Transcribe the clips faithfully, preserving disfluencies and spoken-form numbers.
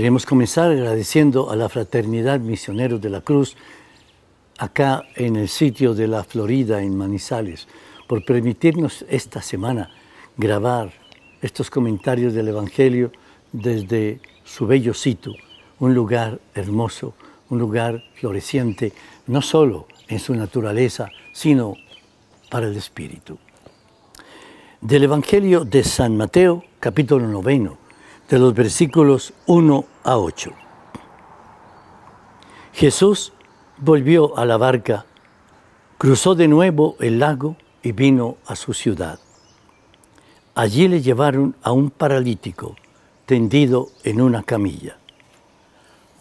Queremos comenzar agradeciendo a la Fraternidad Misioneros de la Cruz, acá en el sitio de la Florida, en Manizales, por permitirnos esta semana grabar estos comentarios del Evangelio desde su bello sitio, un lugar hermoso, un lugar floreciente, no solo en su naturaleza, sino para el espíritu. Del Evangelio de San Mateo, capítulo noveno, de los versículos uno a ocho. Jesús volvió a la barca, cruzó de nuevo el lago y vino a su ciudad. Allí le llevaron a un paralítico tendido en una camilla.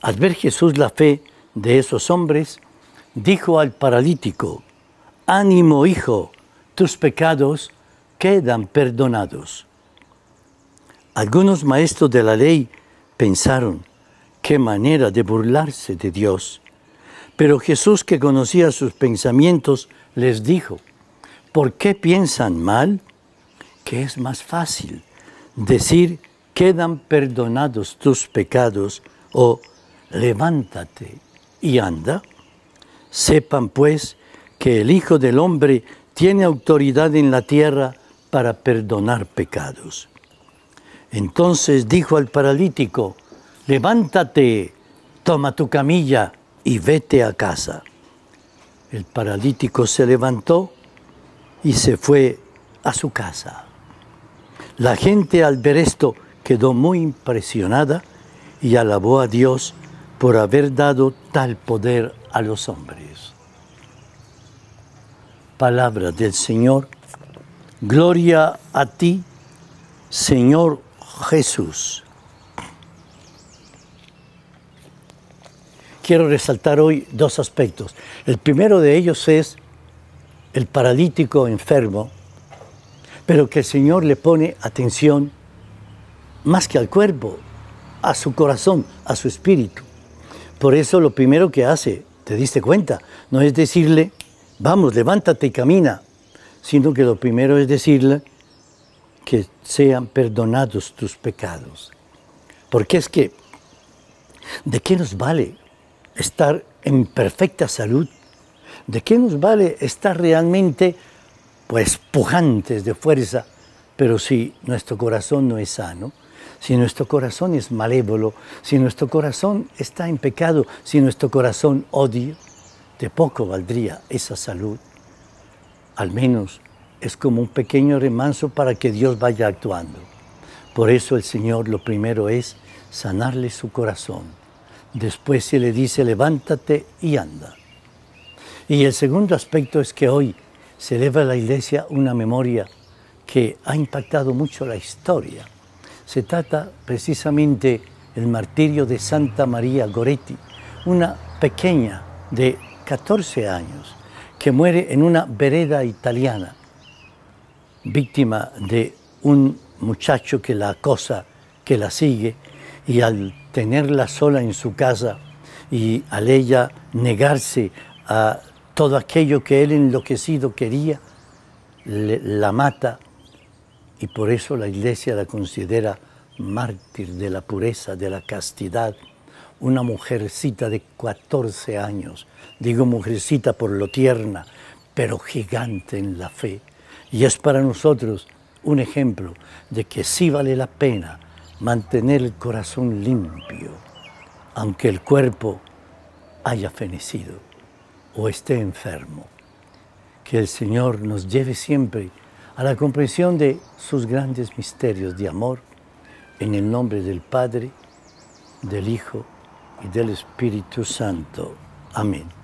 Al ver Jesús la fe de esos hombres, dijo al paralítico: «Ánimo, hijo, tus pecados quedan perdonados». Algunos maestros de la ley pensaron: «Qué manera de burlarse de Dios». Pero Jesús, que conocía sus pensamientos, les dijo: «¿Por qué piensan mal? Que es más fácil decir: quedan perdonados tus pecados, o levántate y anda. Sepan pues que el Hijo del Hombre tiene autoridad en la tierra para perdonar pecados». Entonces dijo al paralítico: «Levántate, toma tu camilla y vete a casa». El paralítico se levantó y se fue a su casa. La gente, al ver esto, quedó muy impresionada y alabó a Dios por haber dado tal poder a los hombres. Palabra del Señor. Gloria a ti, Señor Jesús. Quiero resaltar hoy dos aspectos. El primero de ellos es el paralítico enfermo, pero que el Señor le pone atención más que al cuerpo, a su corazón, a su espíritu. Por eso lo primero que hace, te diste cuenta, no es decirle: «Vamos, levántate y camina», sino que lo primero es decirle: «Que sean perdonados tus pecados». Porque es que, ¿de qué nos vale estar en perfecta salud? ¿De qué nos vale estar realmente, pues, pujantes de fuerza? Pero si nuestro corazón no es sano, si nuestro corazón es malévolo, si nuestro corazón está en pecado, si nuestro corazón odia, de poco valdría esa salud. Al menos es como un pequeño remanso para que Dios vaya actuando. Por eso el Señor, lo primero es sanarle su corazón. Después se le dice: «Levántate y anda». Y el segundo aspecto es que hoy celebra la Iglesia una memoria que ha impactado mucho la historia. Se trata precisamente del martirio de Santa María Goretti, una pequeña de catorce años que muere en una vereda italiana, víctima de un muchacho que la acosa, que la sigue, y al tenerla sola en su casa y al ella negarse a todo aquello que él enloquecido quería, le, la mata, y por eso la Iglesia la considera mártir de la pureza, de la castidad, una mujercita de catorce años, digo mujercita por lo tierna, pero gigante en la fe, y es para nosotros un ejemplo de que sí vale la pena mantener el corazón limpio, aunque el cuerpo haya fenecido o esté enfermo. Que el Señor nos lleve siempre a la comprensión de sus grandes misterios de amor, en el nombre del Padre, del Hijo y del Espíritu Santo. Amén.